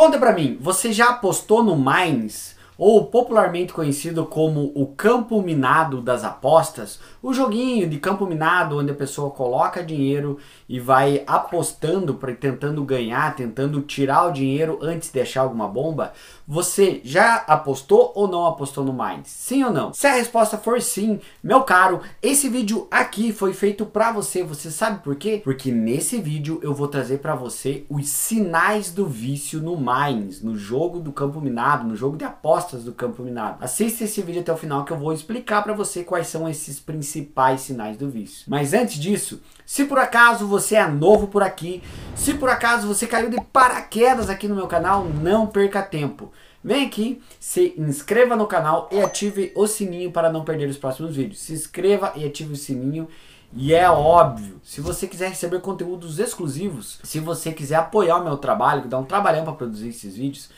Conta pra mim, você já apostou no MINES, ou popularmente conhecido como o Campo Minado das apostas? O joguinho de Campo Minado onde a pessoa coloca dinheiro e vai apostando, tentando ganhar, tentando tirar o dinheiro antes de achar alguma bomba. Você já apostou ou não apostou no MINES? Sim ou não? Se a resposta for sim, meu caro, esse vídeo aqui foi feito pra você. Você sabe por quê? Porque nesse vídeo eu vou trazer pra você os sinais do vício no MINES, no jogo do Campo Minado, no jogo de apostas do Campo Minado. Assista esse vídeo até o final que eu vou explicar para você quais são esses principais sinais do vício. Mas antes disso, se por acaso você é novo por aqui, se por acaso você caiu de paraquedas aqui no meu canal, não perca tempo. Vem aqui, se inscreva no canal e ative o sininho para não perder os próximos vídeos. Se inscreva e ative o sininho. E é óbvio, se você quiser receber conteúdos exclusivos, se você quiser apoiar o meu trabalho, que dá um trabalhão para produzir esses vídeos,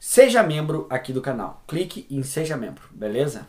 seja membro aqui do canal. Clique em seja membro, beleza?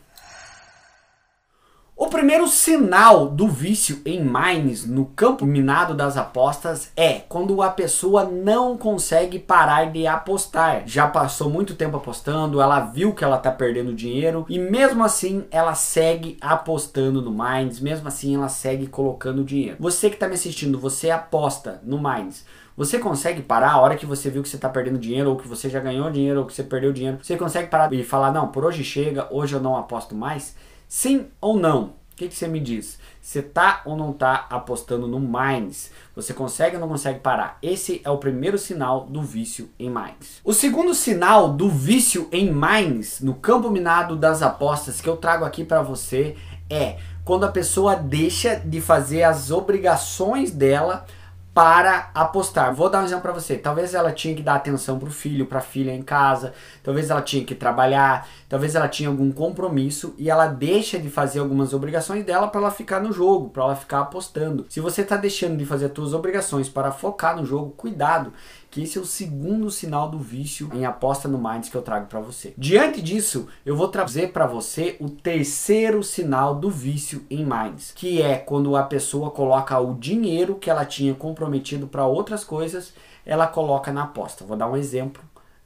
O primeiro sinal do vício em MINES, no Campo Minado das apostas, é quando a pessoa não consegue parar de apostar. Já passou muito tempo apostando, ela viu que ela tá perdendo dinheiro e mesmo assim ela segue apostando no MINES, mesmo assim ela segue colocando dinheiro. Você que tá me assistindo, você aposta no MINES. Você consegue parar a hora que você viu que você está perdendo dinheiro, ou que você já ganhou dinheiro, ou que você perdeu dinheiro? Você consegue parar e falar, não, por hoje chega, hoje eu não aposto mais? Sim ou não? O que você me diz? Você tá ou não tá apostando no MINES? Você consegue ou não consegue parar? Esse é o primeiro sinal do vício em MINES. O segundo sinal do vício em MINES, no Campo Minado das apostas, que eu trago aqui para você, é quando a pessoa deixa de fazer as obrigações dela para apostar. Vou dar um exemplo para você. Talvez ela tinha que dar atenção para o filho, para a filha em casa, talvez ela tinha que trabalhar, talvez ela tinha algum compromisso e ela deixa de fazer algumas obrigações dela para ela ficar no jogo, para ela ficar apostando. Se você está deixando de fazer as suas obrigações para focar no jogo, cuidado, que esse é o segundo sinal do vício em aposta no MINES que eu trago para você. Diante disso, eu vou trazer para você o terceiro sinal do vício em MINES, que é quando a pessoa coloca o dinheiro que ela tinha comprometido para outras coisas, ela coloca na aposta. Vou dar um exemplo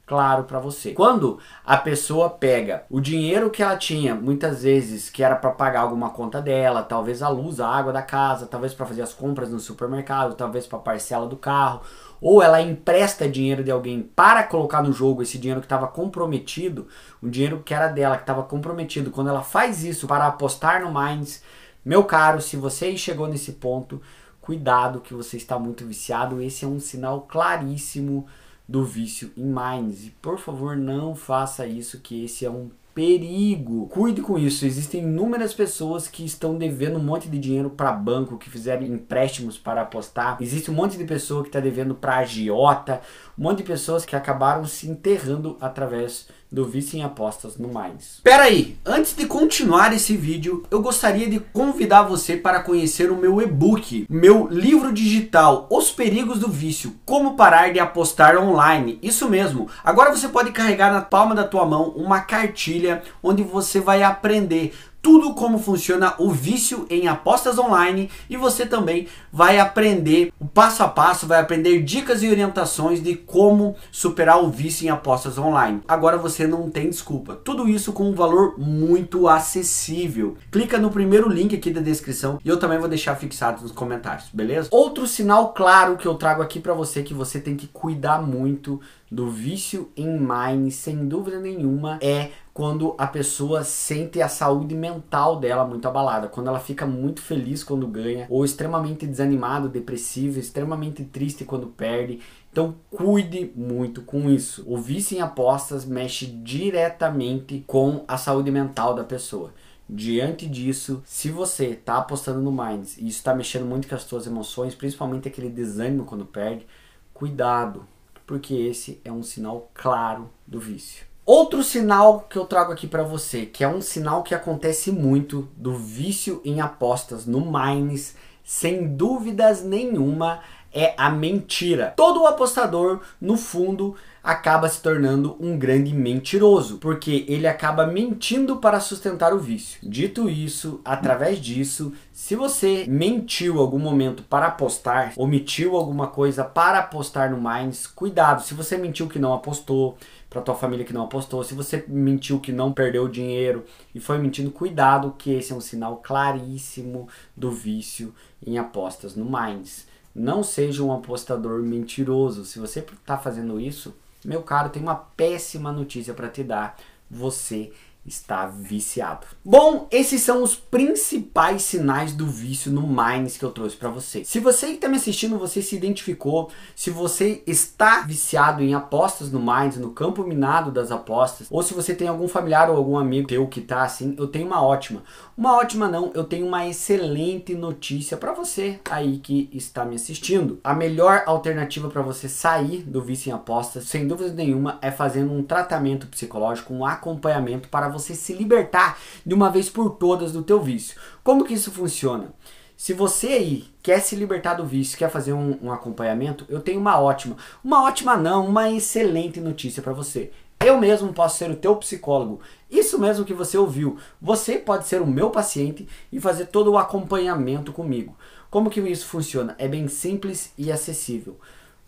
claro para você. Quando a pessoa pega o dinheiro que ela tinha, muitas vezes que era para pagar alguma conta dela, talvez a luz, a água da casa, talvez para fazer as compras no supermercado, talvez para parcela do carro, ou ela empresta dinheiro de alguém para colocar no jogo esse dinheiro que estava comprometido, um dinheiro que era dela, que estava comprometido. Quando ela faz isso para apostar no MINES, meu caro, se você chegou nesse ponto, cuidado que você está muito viciado. Esse é um sinal claríssimo do vício em MINES. E por favor, não faça isso, que esse é um perigo. Cuide com isso. Existem inúmeras pessoas que estão devendo um monte de dinheiro para banco, que fizeram empréstimos para apostar. Existe um monte de pessoa que está devendo para agiota. Um monte de pessoas que acabaram se enterrando através do vício em apostas no MINES. Pera aí, antes de continuar esse vídeo, eu gostaria de convidar você para conhecer o meu e-book, meu livro digital, Os Perigos do Vício, Como Parar de Apostar Online. Isso mesmo, agora você pode carregar na palma da tua mão uma cartilha onde você vai aprender tudo como funciona o vício em apostas online, e você também vai aprender o passo a passo, vai aprender dicas e orientações de como superar o vício em apostas online. Agora você não tem desculpa. Tudo isso com um valor muito acessível. Clica no primeiro link aqui da descrição e eu também vou deixar fixado nos comentários, beleza? Outro sinal claro que eu trago aqui para você, que você tem que cuidar muito do vício em MINES, sem dúvida nenhuma, é quando a pessoa sente a saúde mental dela muito abalada, quando ela fica muito feliz quando ganha, ou extremamente desanimado, depressivo, extremamente triste quando perde. Então cuide muito com isso. O vício em apostas mexe diretamente com a saúde mental da pessoa. Diante disso, se você está apostando no MINES e isso está mexendo muito com as suas emoções, principalmente aquele desânimo quando perde, cuidado, porque esse é um sinal claro do vício. Outro sinal que eu trago aqui para você, que é um sinal que acontece muito do vício em apostas no MINES, sem dúvidas nenhuma, é a mentira. Todo apostador, no fundo, acaba se tornando um grande mentiroso, porque ele acaba mentindo para sustentar o vício. Dito isso, através disso, se você mentiu algum momento para apostar, omitiu alguma coisa para apostar no Mines, cuidado. Se você mentiu que não apostou, para tua família que não apostou, se você mentiu que não perdeu dinheiro e foi mentindo, cuidado, que esse é um sinal claríssimo do vício em apostas no Mines. Não seja um apostador mentiroso. Se você está fazendo isso, meu caro, tem uma péssima notícia para te dar. Você está viciado. Bom, esses são os principais sinais do vício no Mines que eu trouxe para você. Se você que está me assistindo, você se identificou, se você está viciado em apostas no Mines, no campo minado das apostas, ou se você tem algum familiar ou algum amigo teu que tá assim, eu tenho uma ótima. Uma ótima não, eu tenho uma excelente notícia para você aí que está me assistindo. A melhor alternativa para você sair do vício em apostas, sem dúvida nenhuma, é fazendo um tratamento psicológico, um acompanhamento para você se libertar de uma vez por todas do teu vício. Como que isso funciona? Se você aí quer se libertar do vício, quer fazer um acompanhamento, eu tenho uma excelente notícia para você. Eu mesmo posso ser o teu psicólogo. Isso mesmo que você ouviu. Você pode ser o meu paciente e fazer todo o acompanhamento comigo. Como que isso funciona? É bem simples e acessível.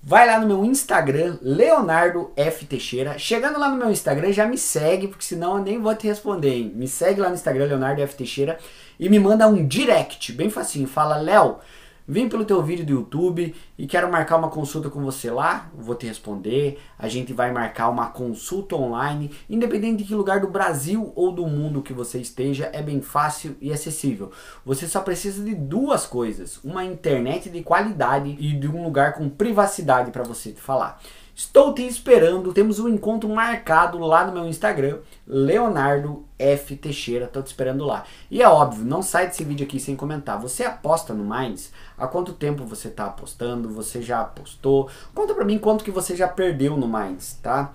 Vai lá no meu Instagram, Leonardo F. Teixeira. Chegando lá no meu Instagram, já me segue, porque senão eu nem vou te responder, hein? Me segue lá no Instagram, Leonardo F. Teixeira, e me manda um direct, bem facinho. Fala, Léo, vim pelo teu vídeo do YouTube e quero marcar uma consulta com você lá. Vou te responder, a gente vai marcar uma consulta online. Independente de que lugar do Brasil ou do mundo que você esteja, é bem fácil e acessível. Você só precisa de duas coisas: uma internet de qualidade e de um lugar com privacidade para você te falar. Estou te esperando, temos um encontro marcado lá no meu Instagram, Leonardo F. Teixeira, estou te esperando lá. E é óbvio, não sai desse vídeo aqui sem comentar, você aposta no Mines? Há quanto tempo você está apostando? Você já apostou? Conta pra mim quanto que você já perdeu no Mines, tá?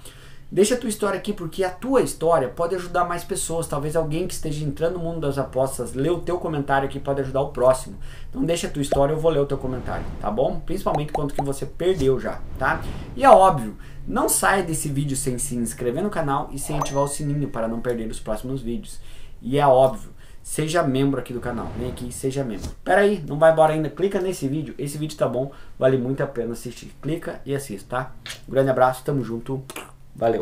Deixa a tua história aqui, porque a tua história pode ajudar mais pessoas. Talvez alguém que esteja entrando no mundo das apostas, lê o teu comentário aqui, pode ajudar o próximo. Então deixa a tua história, eu vou ler o teu comentário, tá bom? Principalmente quanto que você perdeu já, tá? E é óbvio, não saia desse vídeo sem se inscrever no canal e sem ativar o sininho para não perder os próximos vídeos. E é óbvio, seja membro aqui do canal, vem aqui e seja membro. Pera aí, não vai embora ainda, clica nesse vídeo, esse vídeo tá bom, vale muito a pena assistir. Clica e assista, tá? Um grande abraço, tamo junto. Valeu!